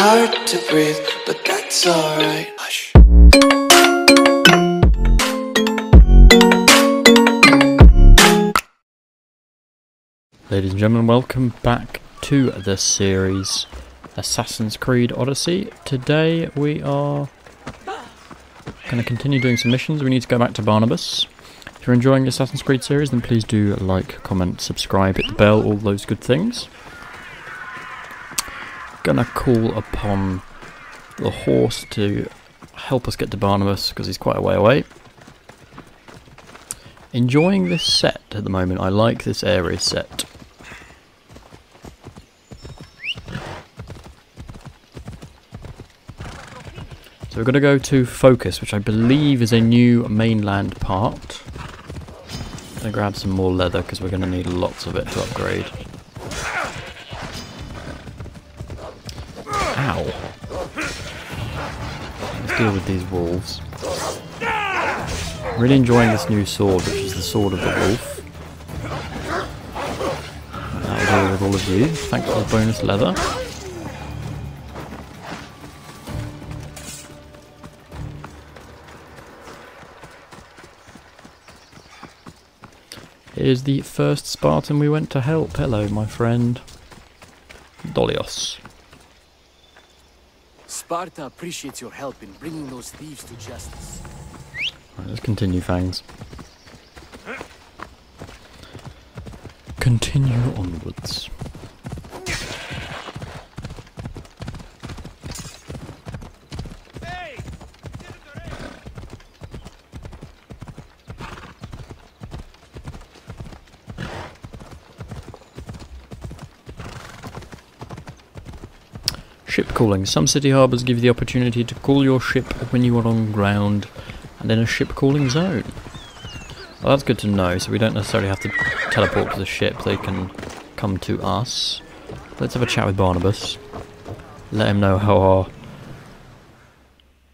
hard to breathe, but that's alright. Hush. Ladies and gentlemen, welcome back to the series Assassin's Creed Odyssey. Today we are going to continue doing some missions. We need to go back to Barnabas. If you're enjoying the Assassin's Creed series, then please do like, comment, subscribe, hit the bell, all those good things. Gonna call upon the horse to help us get to Barnabas because he's quite a way away. Enjoying this set at the moment. I like this area set. So we're gonna go to Fokis, which I believe is a new mainland part. I'm gonna grab some more leather because we're gonna need lots of it to upgrade. Deal with these wolves. Really enjoying this new sword, which is the sword of the wolf. That'll deal with all of you. Thanks for the bonus leather. Here's the first Spartan we went to help. Hello, my friend. Dolios. Sparta appreciates your help in bringing those thieves to justice. Right, let's continue, Fangs. Continue onwards. Ship calling. Some city harbours give you the opportunity to call your ship when you are on ground and in a ship calling zone. Well, that's good to know, so we don't necessarily have to teleport to the ship, they can come to us. Let's have a chat with Barnabas. Let him know how our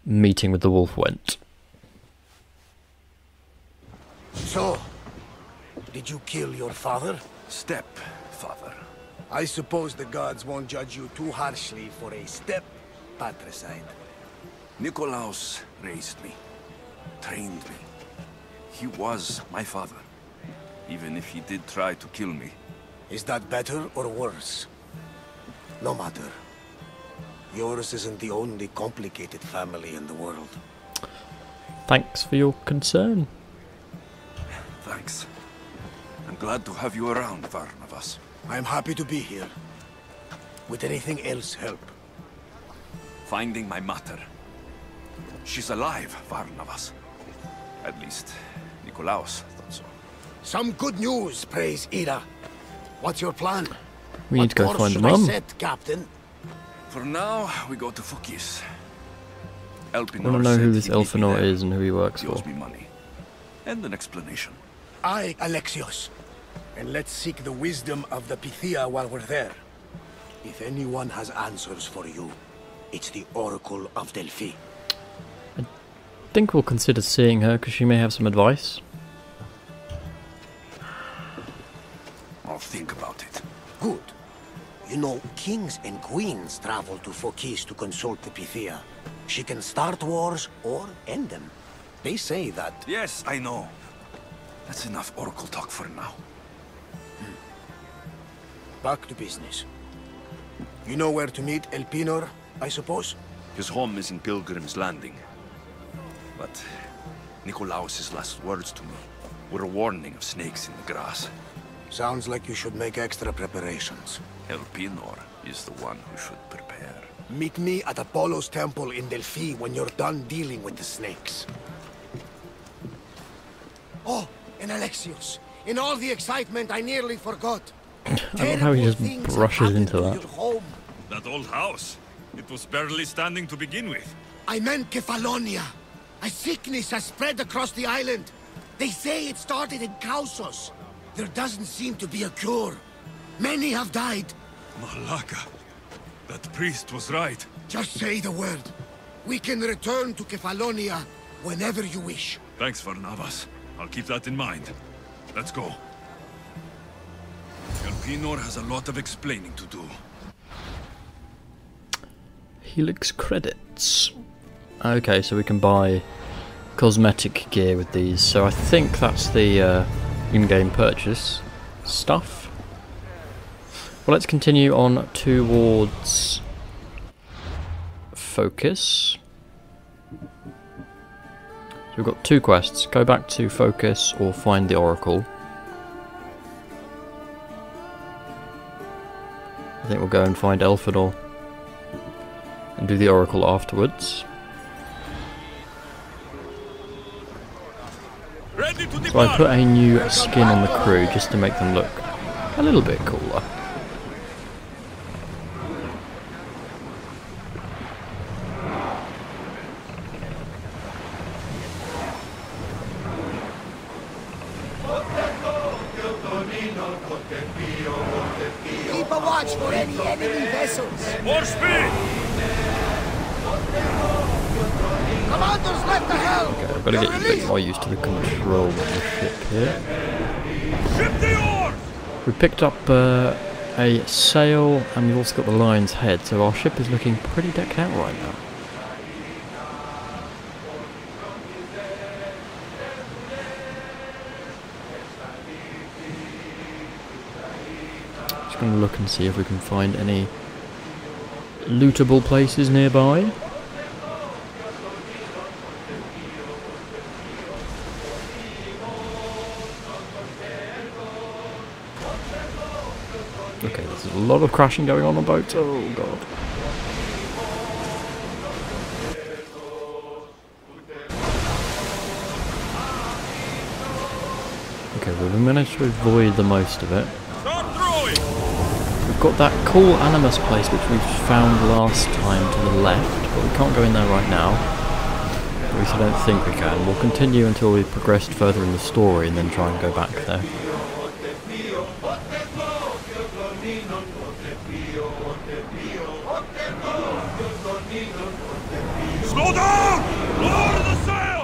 meeting with the wolf went. So, did you kill your father? Stepfather. I suppose the gods won't judge you too harshly for a step-patricide. Nikolaos raised me, trained me. He was my father, even if he did try to kill me. Is that better or worse? No matter. Yours isn't the only complicated family in the world. Thanks for your concern. Thanks. I'm glad to have you around, Barnabas. I'm happy to be here. Would anything else help? Finding my mother. She's alive, Barnabas. At least, Nikolaos thought so. Some good news, praise Ida. What's your plan? We need to go find Mum. Captain. For now, we go to Fokis. I want to know who this Elpenor is and who he works for. Owes me money. And an explanation. I, Alexios. And let's seek the wisdom of the Pythia while we're there. If anyone has answers for you, it's the Oracle of Delphi. I think we'll consider seeing her, because she may have some advice. I'll think about it. Good. You know, kings and queens travel to Fokis to consult the Pythia. She can start wars or end them. They say that... Yes, I know. That's enough Oracle talk for now. Back to business. You know where to meet Elpenor, I suppose? His home is in Pilgrim's Landing. But Nikolaos' last words to me were a warning of snakes in the grass. Sounds like you should make extra preparations. Elpenor is the one who should prepare. Meet me at Apollo's temple in Delphi when you're done dealing with the snakes. Oh, and Alexios. In all the excitement, I nearly forgot. I don't know how he just brushes into that. That old house. It was barely standing to begin with. I meant Kefalonia. A sickness has spread across the island. They say it started in Kausos. There doesn't seem to be a cure. Many have died. Malaka. That priest was right. Just say the word. We can return to Kefalonia whenever you wish. Thanks, Barnabas. I'll keep that in mind. Let's go. Elpenor has a lot of explaining to do. Helix credits. Okay, so we can buy cosmetic gear with these, so I think that's the in-game purchase stuff. Well, let's continue on towards Fokis. So we've got two quests, go back to Fokis or find the Oracle. I think we'll go and find Elpenor and do the Oracle afterwards. So I put a new skin on the crew just to make them look a little bit cooler. Picked up a sail, and we've also got the lion's head, so our ship is looking pretty decked out right now. Just going to look and see if we can find any lootable places nearby. A lot of crashing going on boats. Oh god. Okay, well, we managed to avoid the most of it. We've got that cool Animus place which we found last time to the left, but we can't go in there right now. At least I don't think we can. We'll continue until we've progressed further in the story and then try and go back there. Slow down! Lower the sail!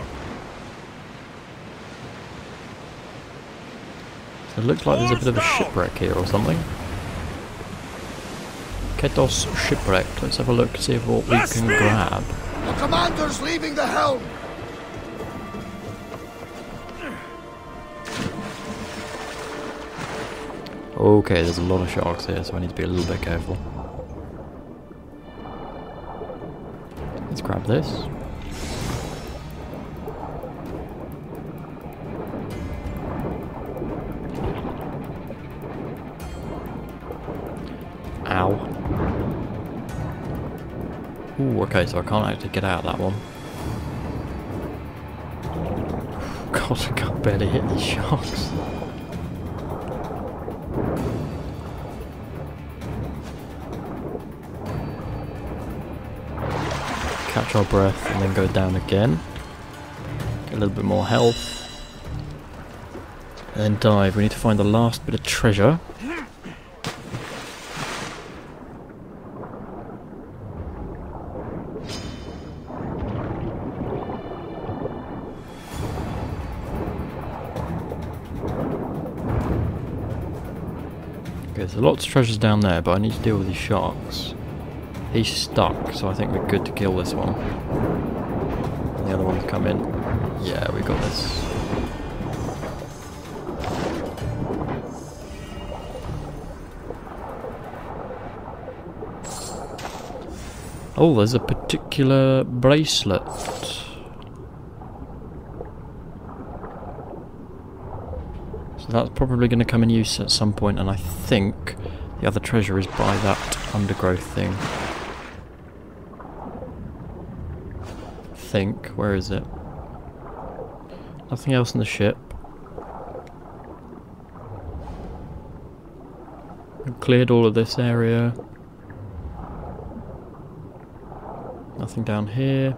So it looks like there's a bit of a shipwreck here or something. Ketos shipwreck. Let's have a look, see what we can grab. The commander's leaving the helm! Okay, there's a lot of sharks here, so I need to be a little bit careful. Let's grab this. Ow. Ooh, okay, so I can't actually get out of that one. God, I can barely hit these sharks. Catch our breath and then go down again. Get a little bit more health. And then dive. We need to find the last bit of treasure. Okay, so lots of treasures down there, but I need to deal with these sharks. He's stuck, so I think we're good to kill this one. And the other one's come in. Yeah, we got this. Oh, there's a particular bracelet. So that's probably going to come in use at some point, and I think the other treasure is by that undergrowth thing. Where is it? Nothing else in the ship. We've cleared all of this area. Nothing down here.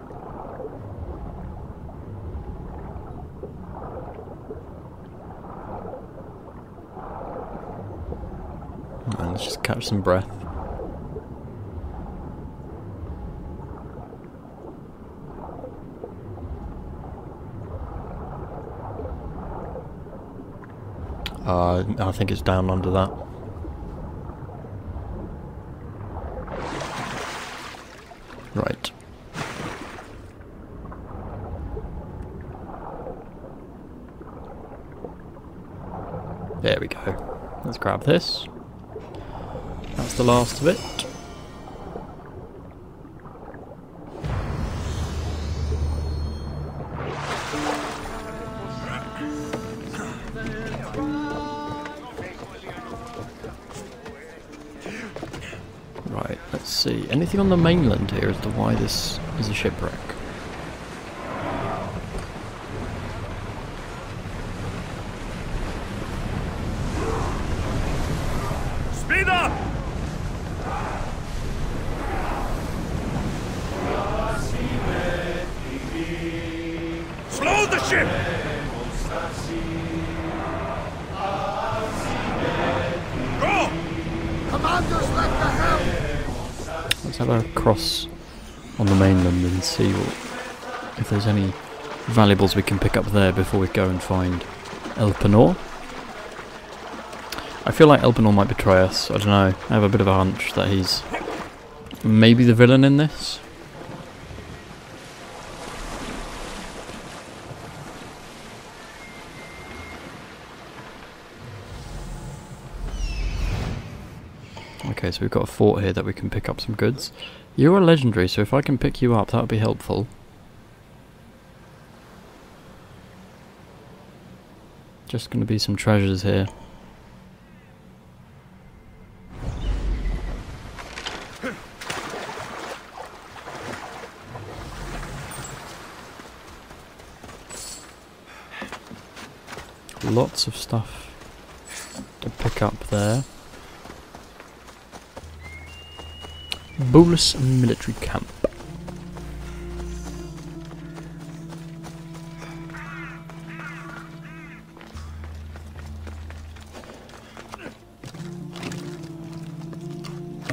And let's just catch some breath. I think it's down under that. Right. There we go. Let's grab this. That's the last of it. See, anything on the mainland here as to why this is a shipwreck? Speed up! Slow the ship! Go! Commanders, let the helm! Let's have a cross on the mainland and see what, if there's any valuables we can pick up there before we go and find Elpenor. I feel like Elpenor might betray us. I don't know. I have a bit of a hunch that he's maybe the villain in this. Okay, so we've got a fort here that we can pick up some goods. You're a legendary, so if I can pick you up, that would be helpful. Just going to be some treasures here. Lots of stuff to pick up there. Bolus military camp.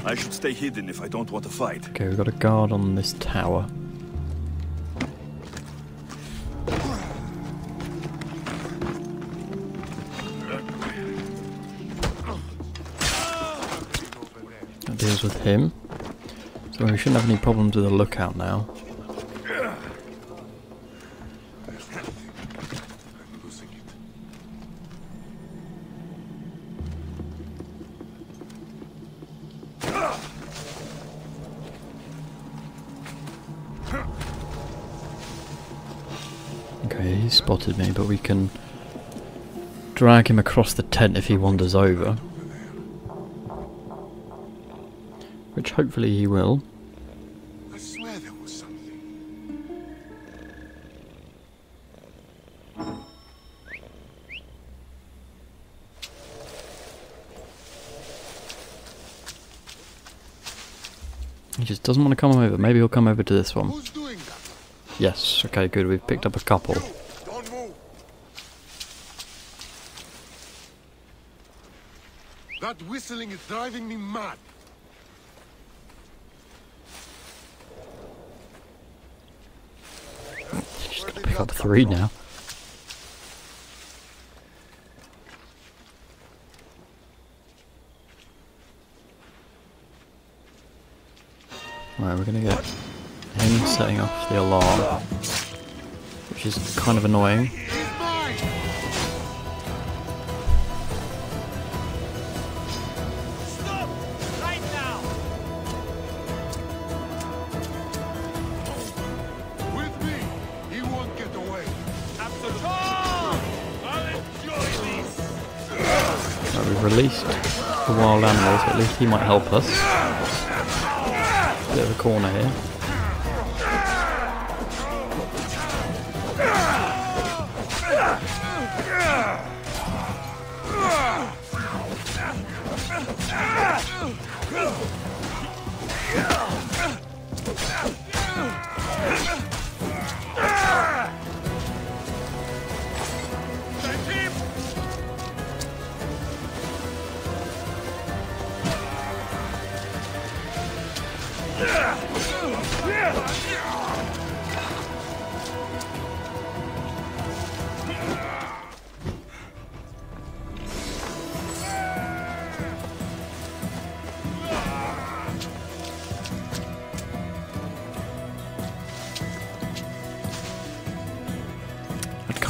I should stay hidden if I don't want to fight. Okay, we've got a guard on this tower. That deals with him. We shouldn't have any problems with the lookout now. Okay, he spotted me, but we can drag him across the tent if he wanders over. Which hopefully he will. He just doesn't want to come over. Maybe he'll come over to this one. Yes, okay, good. We've picked up a couple. That whistling is driving me mad. Just got to pick up 3 now. Right, we're going to get him setting off the alarm, which is kind of annoying. Stop right now. With me, he won't get away. Right, we've released the wild animals, but at least he might help us. Bit of a corner here.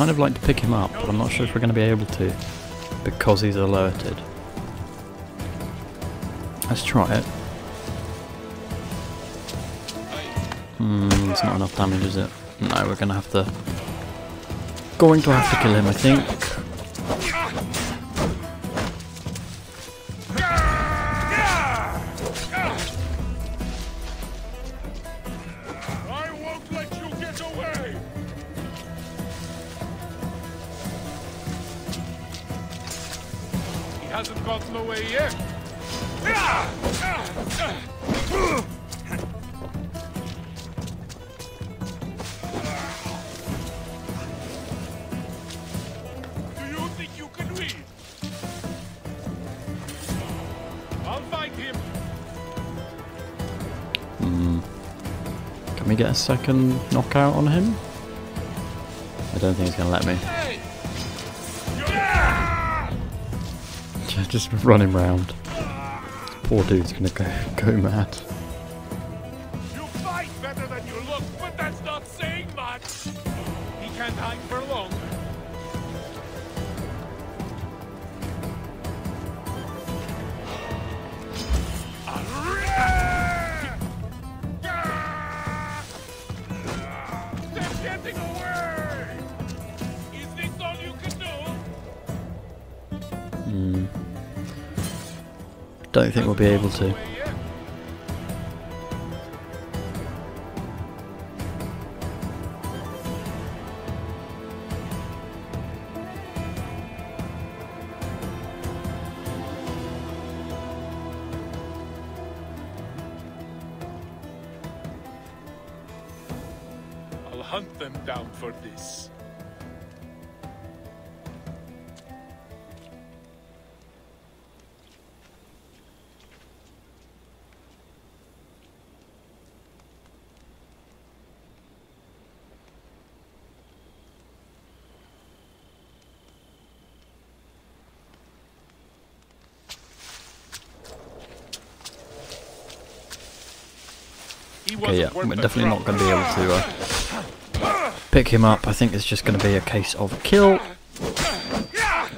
kind of like to pick him up, but I'm not sure if we're going to be able to because he's alerted. Let's try it. It's not enough damage, is it? No, we're going to have to... Going to have to kill him, I think. Get a second knockout on him? I don't think he's going to let me. Just run him round. Poor dude's going to go mad. You fight better than you look, but that's not saying much. He can't hang for long. Don't think we'll be able to. I'll hunt them down for this. Okay, yeah, we're definitely not going to be able to pick him up. I think it's just going to be a case of kill.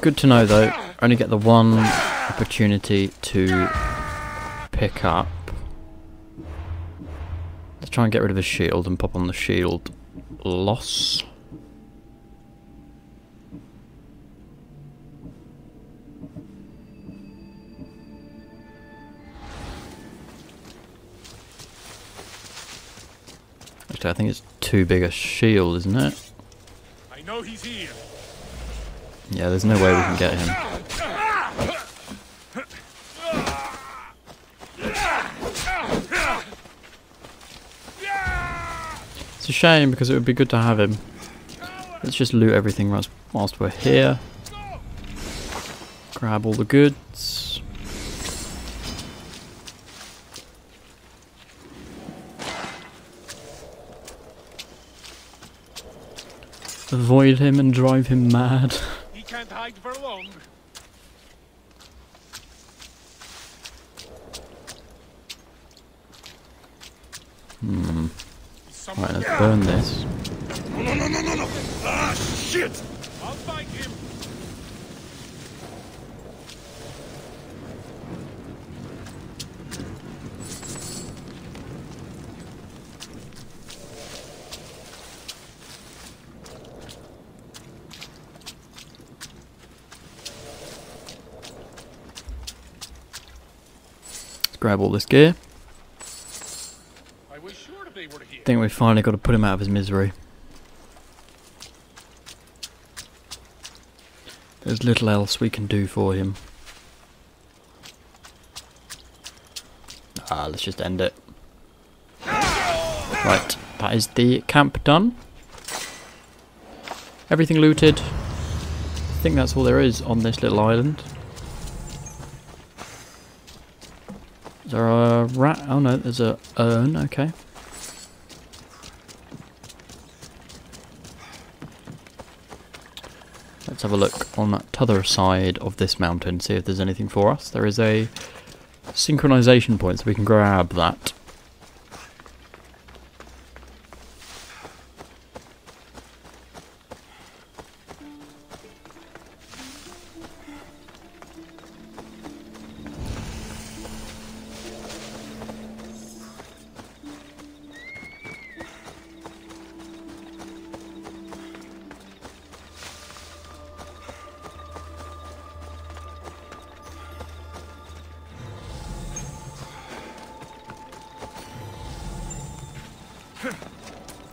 Good to know, though. Only get the one opportunity to pick up. Let's try and get rid of the shield and pop on the shield loss. I think it's too big a shield, isn't it? I know he's here. Yeah, there's no way we can get him. It's a shame because it would be good to have him. Let's just loot everything whilst we're here. Grab all the goods. Avoid him and drive him mad. He can't hide for long. Right, let's burn this. No. Ah, shit! I'll fight him. Grab all this gear. I was sure they were here. I think we finally got to put him out of his misery. There's little else we can do for him. Ah, let's just end it. Right, that is the camp done. Everything looted. I think that's all there is on this little island. Is there a rat? Oh no, there's a urn, okay. Let's have a look on that t'other side of this mountain, see if there's anything for us. There is a synchronization point, so we can grab that.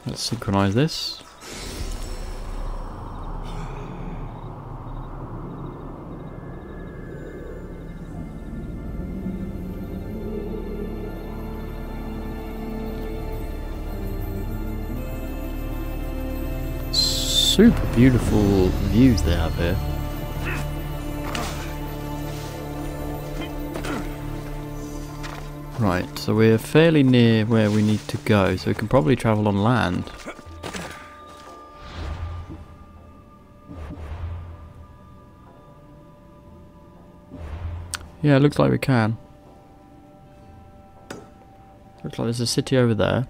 Let's synchronize this. Super beautiful views they have here. Right, so we're fairly near where we need to go, so we can probably travel on land. Yeah, it looks like we can. Looks like there's a city over there.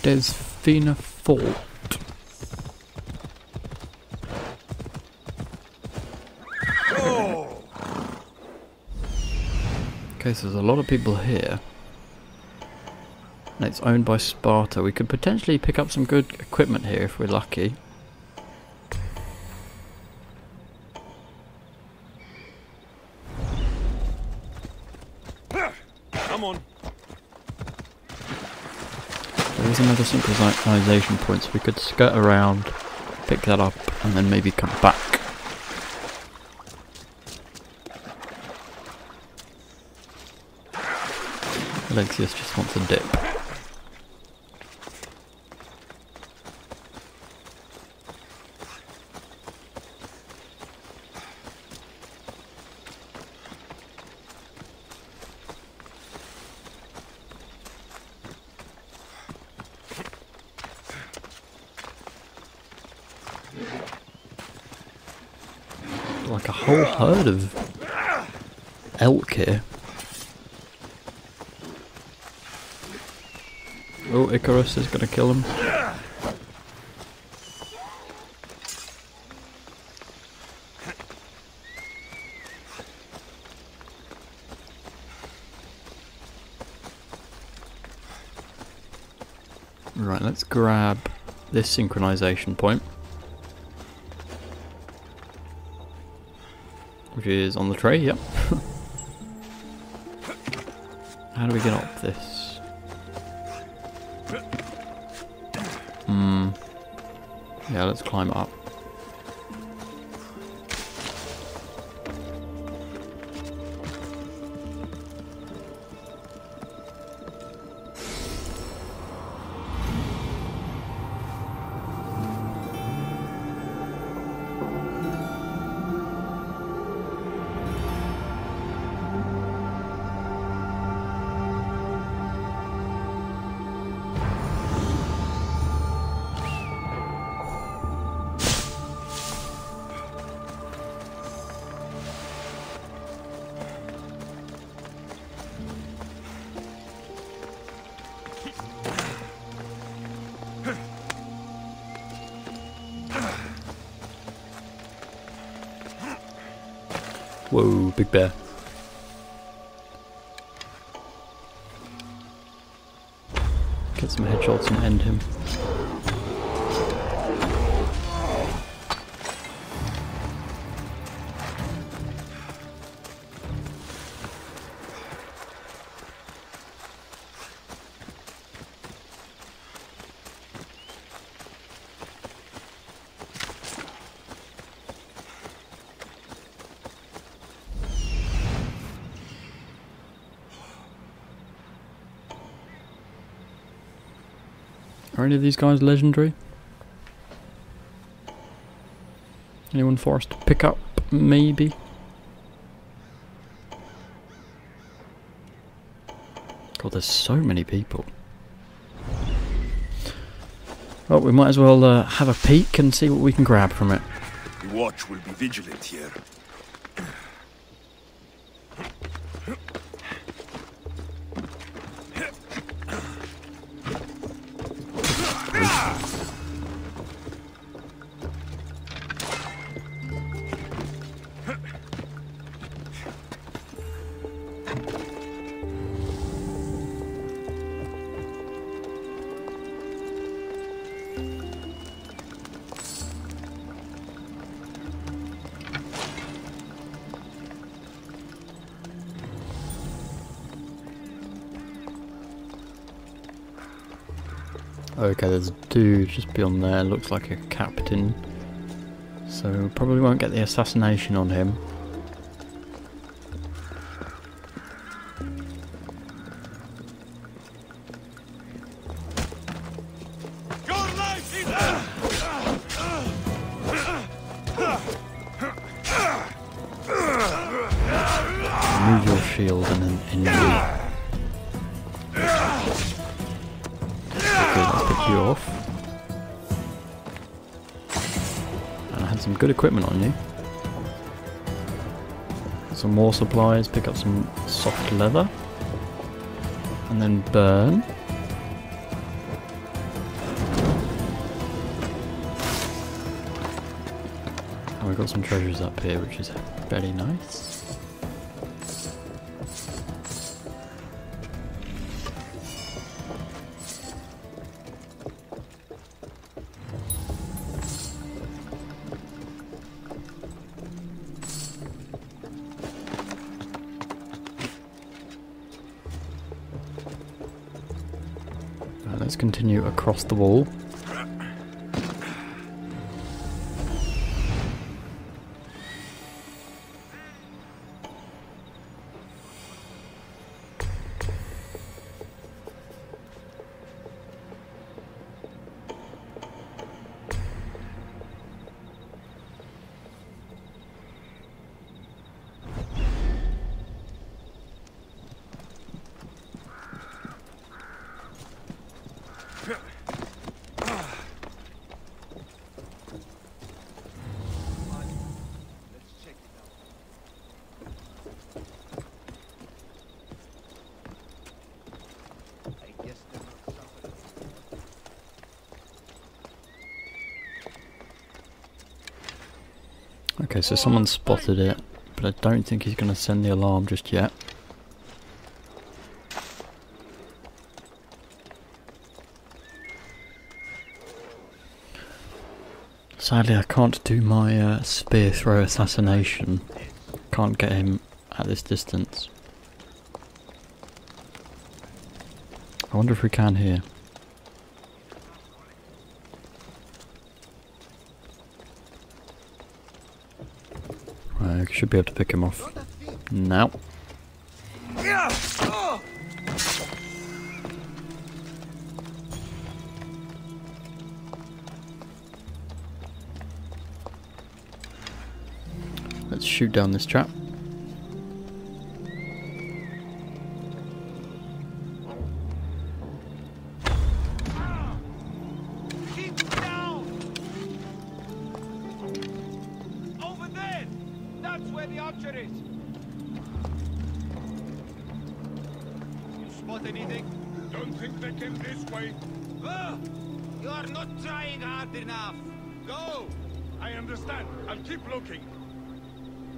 Desphina Fort. Oh. Okay, so there's a lot of people here. And it's owned by Sparta. We could potentially pick up some good equipment here if we're lucky. Another synchronization point, so we could skirt around, pick that up, and then maybe come back. Alexios just wants a dip. Like a whole herd of elk here. Oh, Icarus is gonna kill him. Right, let's grab this synchronization point, which is on the tray, yep. How do we get up this? Yeah, let's climb up. Whoa, big bear. Get some headshots and end him. Are any of these guys legendary? Anyone for us to pick up, maybe? God, there's so many people. Well, we might as well have a peek and see what we can grab from it. The watch will be vigilant here. Okay, there's a dude just beyond there, looks like a captain, so probably won't get the assassination on him. Move your shield and then end you. Off. And I had some good equipment on you. Some more supplies, pick up some soft leather and then burn. And we've got some treasures up here, which is very nice. Let's continue across the wall. Okay, so someone spotted it, but I don't think he's going to send the alarm just yet. Sadly, I can't do my spear throw assassination. Can't get him at this distance. I wonder if we can here. I should be able to pick him off now. Let's shoot down this chap.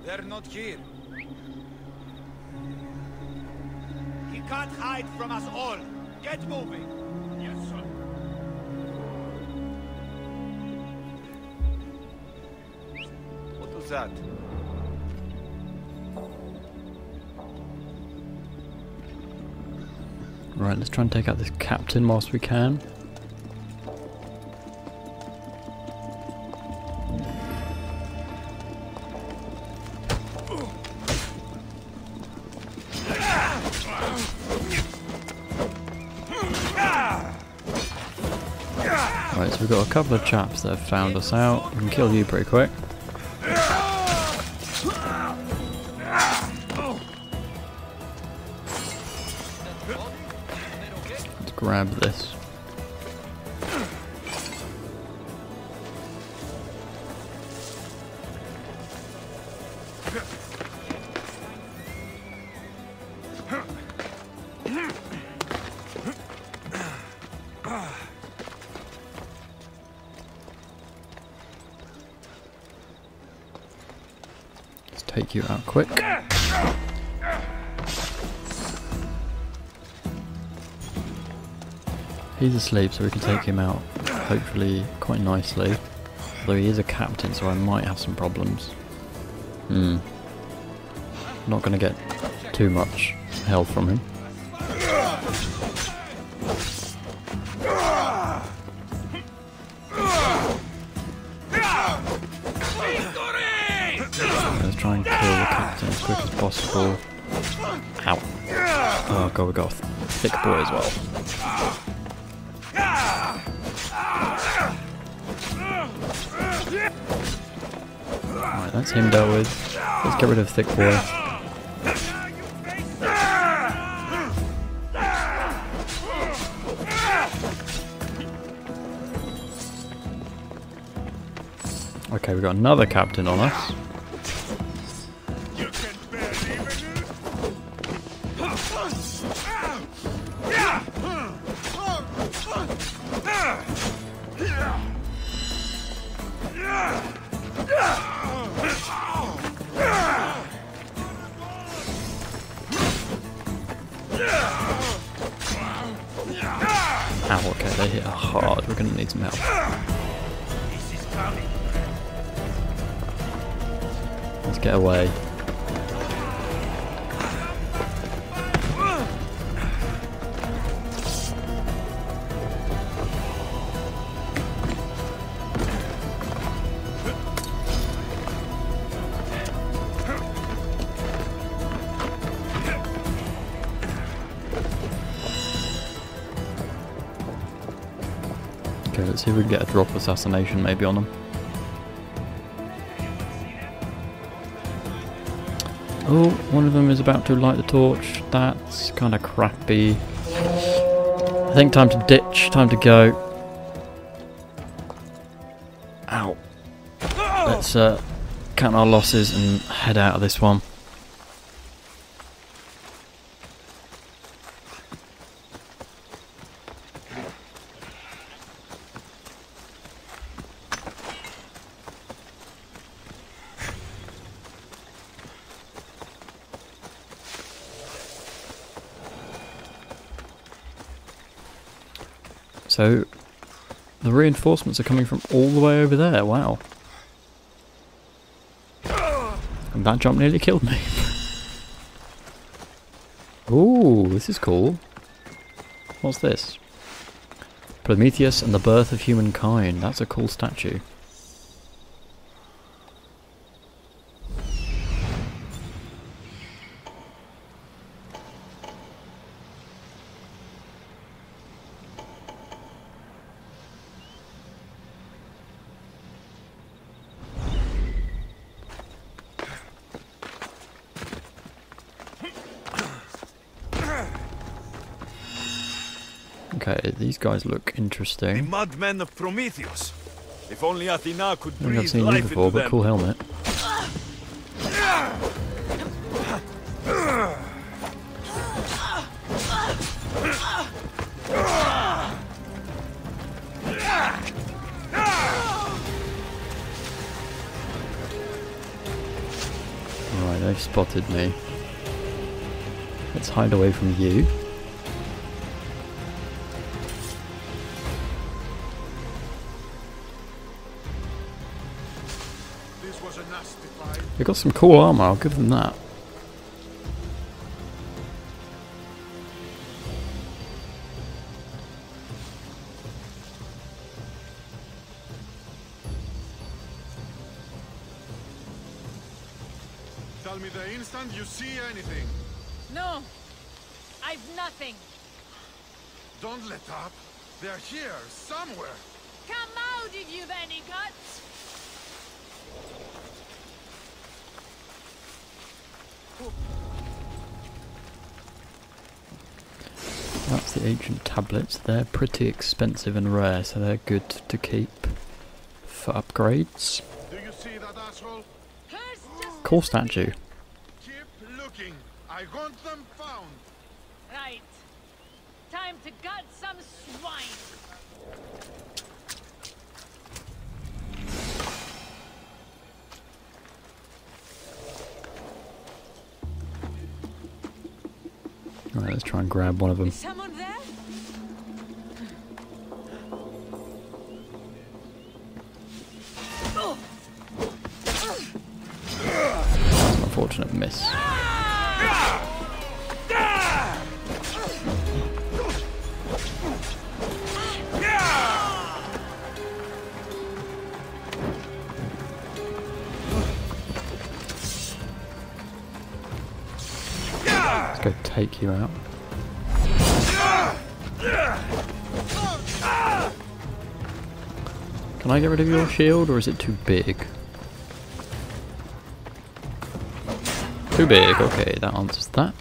They're not here. He can't hide from us all. Get moving. Yes, sir. What was that? Right, let's try and take out this captain whilst we can. Right, so we've got a couple of chaps that have found us out. We can kill you pretty quick. Let's grab this. take you out quick. He's asleep, so we can take him out, hopefully, quite nicely. Although he is a captain, so I might have some problems. Hmm. Not going to get too much health from him. Let's try and kill the captain as quick as possible. Ow. Oh god, we got a thick boy as well. Right, that's him dealt with. Let's get rid of thick boy. Okay, we got another captain on us. Let's see if we can get a drop assassination maybe on them. Oh, one of them is about to light the torch. That's kind of crappy. I think time to ditch, time to go. Ow. Let's count our losses and head out of this one. So, the reinforcements are coming from all the way over there, wow. And that jump nearly killed me. Ooh, this is cool. What's this? Prometheus and the Birth of Humankind. That's a cool statue. Okay, these guys look interesting. The Mudmen of Prometheus. If only Athena could breathe. I've seen you before, but cool helmet. Right, they've spotted me. Let's hide away from you. They've got some cool armour, I'll give them that. Tell me the instant you see anything. No, I've nothing. Don't let up. They're here, somewhere. Come out if you've any guts. That's the ancient tablets. They're pretty expensive and rare, so they're good to keep for upgrades. Do you see that asshole? Cool statue. Keep looking. I want them found. Right. Time to gut some swine. Alright, let's try and grab one of them. Is someone there? That's an unfortunate miss. Go take you out. Can I get rid of your shield or is it too big? Too big, okay, that answers that.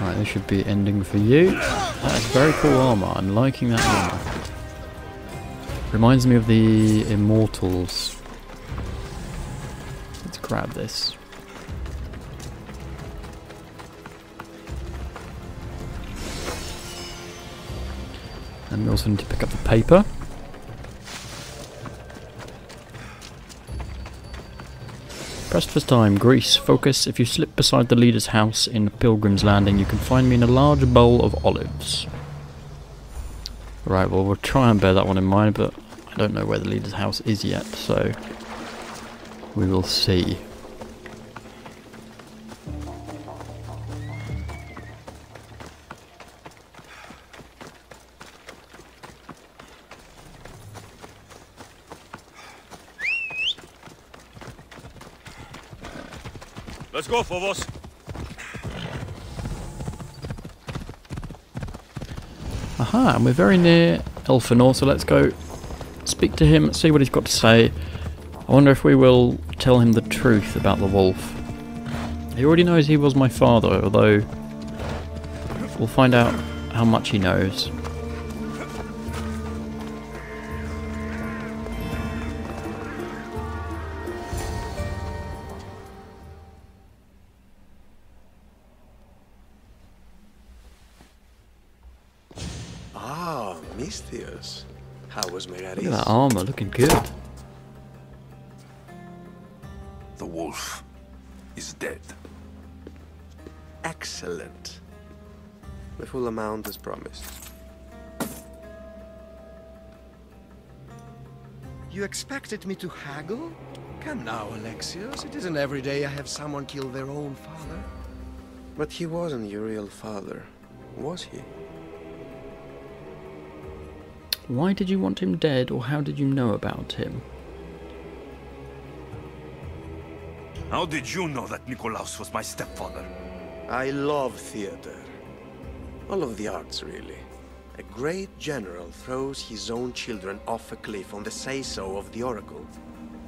Right, this should be ending for you. That's very cool armor. I'm liking that armor. Reminds me of the Immortals. Let's grab this. And we also need to pick up the paper. Pressed for time, Greece. Focus. If you slip beside the leader's house in Pilgrim's Landing, you can find me in a large bowl of olives. Right, well, we'll try and bear that one in mind, but I don't know where the leader's house is yet, so we will see. Let's go, Fobos. Aha, and we're very near Elpenor, so let's go speak to him, see what he's got to say. I wonder if we will tell him the truth about the wolf. He already knows he was my father, although we'll find out how much he knows. Look at that armor, looking good. The wolf is dead. Excellent. The full amount is promised. You expected me to haggle? Come now, Alexios. It isn't every day I have someone kill their own father. But he wasn't your real father, was he? Why did you want him dead, or how did you know about him? How did you know that Nikolaos was my stepfather? I love theater. All of the arts, really. A great general throws his own children off a cliff on the say-so of the oracle.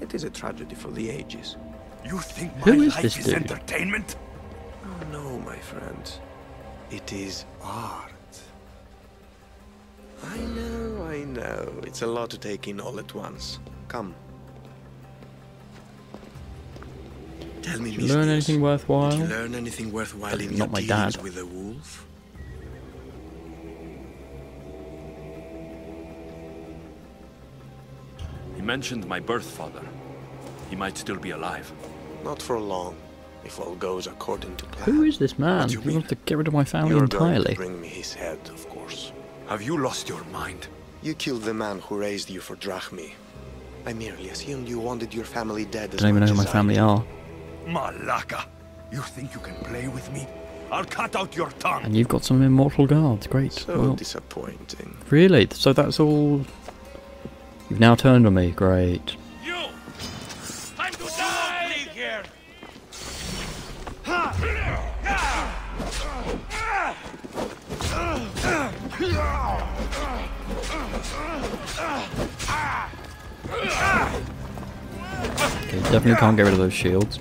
It is a tragedy for the ages. You think my life is entertainment? Oh, no, my friend. It is art. I know, it's a lot to take in all at once. Come. Tell me, Mistress, did you learn anything worthwhile in your dealings with the wolf? He mentioned my birth father. He might still be alive. Not for long, if all goes according to plan. Who is this man? He wants to get rid of my family entirely. Bring me his head, of course. Have you lost your mind? You killed the man who raised you for Drachmi. I merely assumed you wanted your family dead. Don't even know who my family are. Malaka! You think you can play with me? I'll cut out your tongue! And you've got some immortal guards, great. So well, disappointing. Really? So that's all... You've now turned on me, great. You! Time to die here! Okay, definitely can't get rid of those shields.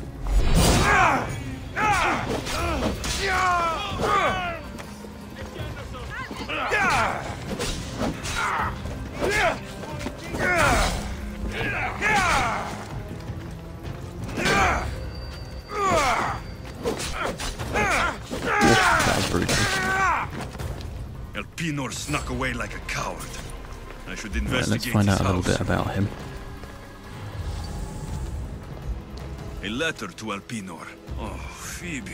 Elpenor snuck away like a coward. I should investigate. Let's find out a little bit about him. A letter to Elpenor. Oh, Phoebe.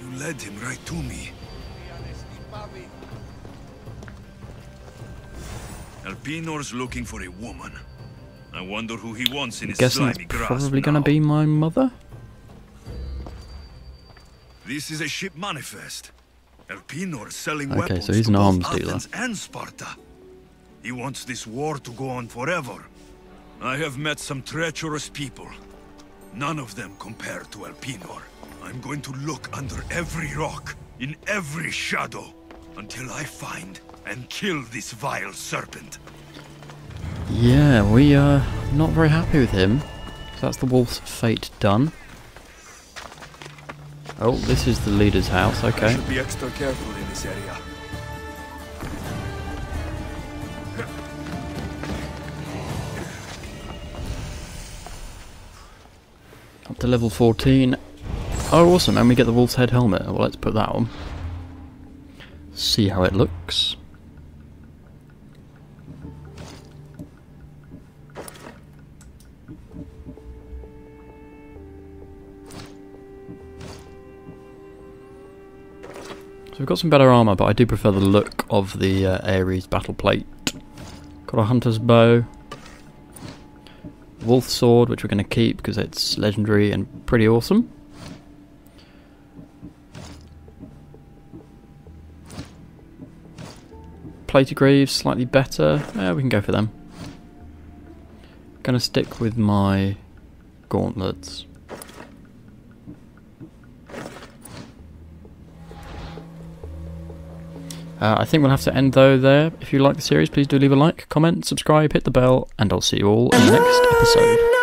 You led him right to me. Elpenor's looking for a woman. I wonder who he wants in his slimy grasp. Guessing it's probably going to be my mother? This is a ship manifest. Elpenor selling weapons so he's an arms dealer. Athens and Sparta. He wants this war to go on forever. I have met some treacherous people. None of them compare to Elpenor. I'm going to look under every rock, in every shadow, until I find and kill this vile serpent. Yeah, we are not very happy with him. So that's the wolf's fate done. Oh, this is the leader's house, okay. I should be extra careful in this area. Up to level 14. Oh, awesome, and we get the wolf's head helmet. Well, let's put that on. See how it looks. So we've got some better armour, but I do prefer the look of the Ares battle plate. Got a hunter's bow. Wolf sword, which we're going to keep because it's legendary and pretty awesome. Plate of Greaves, slightly better. Yeah, we can go for them. Gonna stick with my gauntlets. I think we'll have to end though there. If you like the series, please do leave a like, comment, subscribe, hit the bell, and I'll see you all in the next episode.